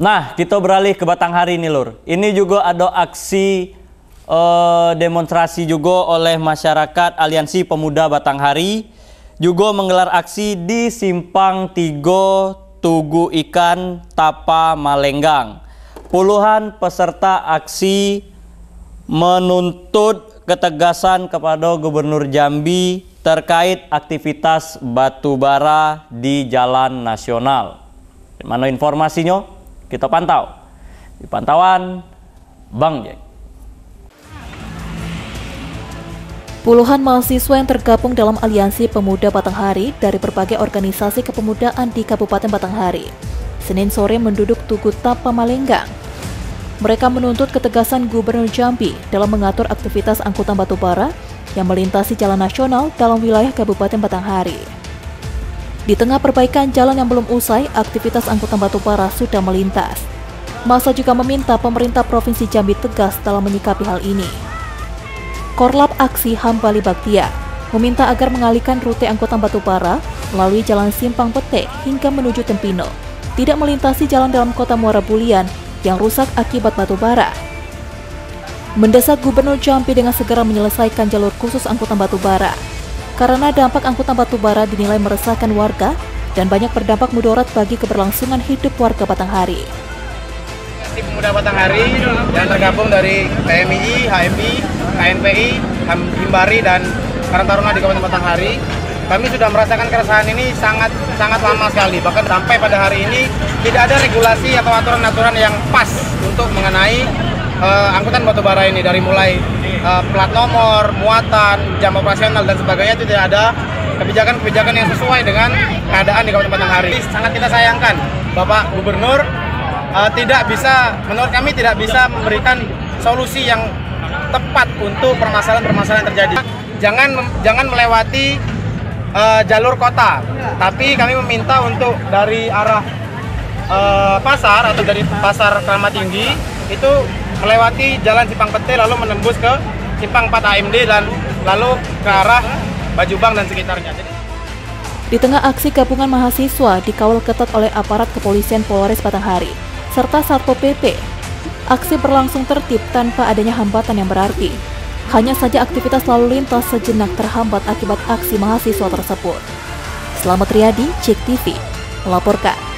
Nah, kita beralih ke Batanghari nih, Lur. Ini juga ada aksi demonstrasi juga oleh masyarakat Aliansi Pemuda Batanghari. Juga menggelar aksi di Simpang Tigo, Tugu Ikan, Tapa Malenggang. Puluhan peserta aksi menuntut ketegasan kepada Gubernur Jambi terkait aktivitas batubara di jalan nasional. Di mana informasinya? Kita pantau di pantauan Bang Jack. Puluhan mahasiswa yang tergabung dalam Aliansi Pemuda Batanghari dari berbagai organisasi kepemudaan di Kabupaten Batanghari Senin sore menduduk Tugu Tapa Malenggang. Mereka menuntut ketegasan Gubernur Jambi dalam mengatur aktivitas angkutan batubara yang melintasi jalan nasional dalam wilayah Kabupaten Batanghari. Di tengah perbaikan jalan yang belum usai, aktivitas angkutan batubara sudah melintas. Massa juga meminta pemerintah Provinsi Jambi tegas dalam menyikapi hal ini. Korlap aksi Hambali Baktia meminta agar mengalihkan rute angkutan batubara melalui jalan Simpang Petek hingga menuju Tempino, tidak melintasi jalan dalam kota Muara Bulian yang rusak akibat batubara. Mendesak Gubernur Jambi dengan segera menyelesaikan jalur khusus angkutan batubara, karena dampak angkutan batubara dinilai meresahkan warga dan banyak berdampak mudarat bagi keberlangsungan hidup warga Batanghari. Aliansi Pemuda Batanghari yang tergabung dari PMI, HMI, KNPI, Himbari dan Karantaruna di Kabupaten Batanghari, kami sudah merasakan keresahan ini sangat lama sekali. Bahkan sampai pada hari ini tidak ada regulasi atau aturan-aturan yang pas untuk mengenai angkutan batubara ini, dari mulai plat nomor, muatan, jam operasional dan sebagainya. Itu tidak ada kebijakan-kebijakan yang sesuai dengan keadaan di Kabupaten Batanghari. Sangat kita sayangkan Bapak Gubernur tidak bisa, menurut kami tidak bisa memberikan solusi yang tepat untuk permasalahan-permasalahan yang terjadi. Jangan melewati jalur kota, tapi kami meminta untuk dari arah pasar atau dari pasar Kramat Tinggi itu melewati jalan Simpang Petir lalu menembus ke Simpang 4 AMD dan lalu ke arah Bajubang dan sekitarnya. Di tengah aksi, gabungan mahasiswa dikawal ketat oleh aparat kepolisian Polres Batanghari serta Satpol PP. Aksi berlangsung tertib tanpa adanya hambatan yang berarti. Hanya saja aktivitas lalu lintas sejenak terhambat akibat aksi mahasiswa tersebut. Slamet Riyadi, JEK TV, melaporkan.